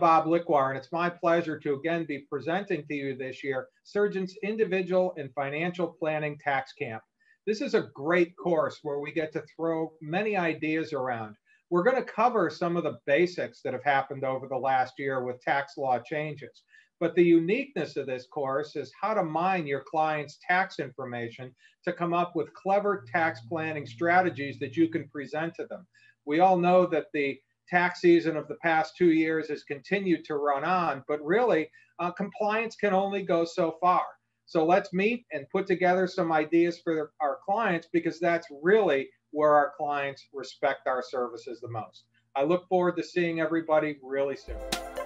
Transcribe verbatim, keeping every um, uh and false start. Bob Lickwar, and it's my pleasure to again be presenting to you this year Surgeons Individual and Financial Planning Tax Camp. This is a great course where we get to throw many ideas around. We're going to cover some of the basics that have happened over the last year with tax law changes. But the uniqueness of this course is how to mine your client's tax information to come up with clever tax planning strategies that you can present to them. We all know that the tax season of the past two years has continued to run on, but really uh, compliance can only go so far. So let's meet and put together some ideas for our clients, because that's really where our clients respect our services the most. I look forward to seeing everybody really soon.